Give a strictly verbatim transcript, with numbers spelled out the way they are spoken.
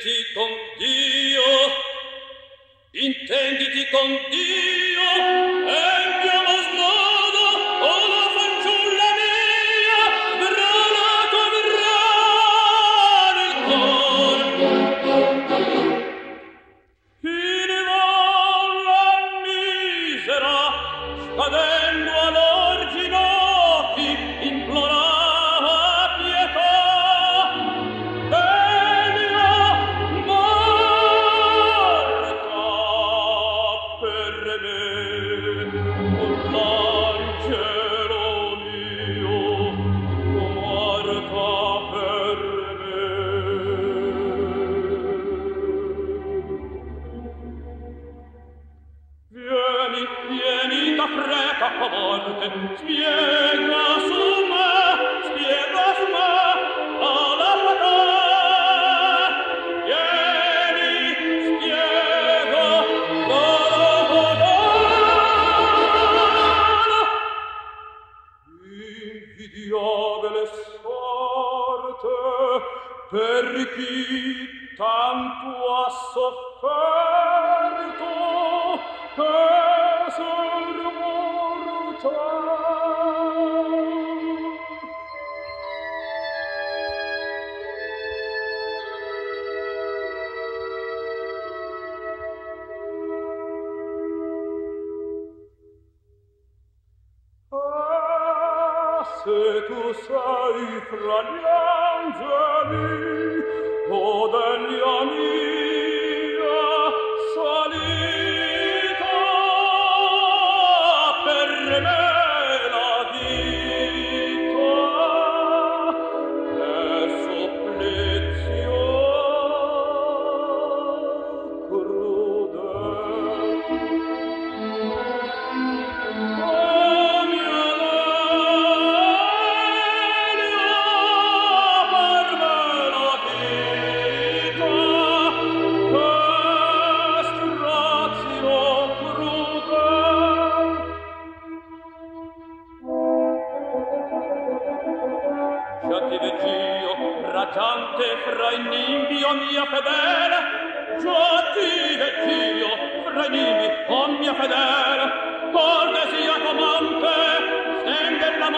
Intenditi con Dio, intenditi con Dio, enviamo a snodo, o la fanciulla mia, verrà la converrà nel cor. Finirà la misera, scadendo a lor ginocchi, implorando. Se tu sei fra gli angeli, o degna mia salita, per me la vita è supplizio crudele. Fra i nimbi, o mia fedele, già ti vecchio, fra i nimbi, o mia fedele, cortesia comante, stende la mano.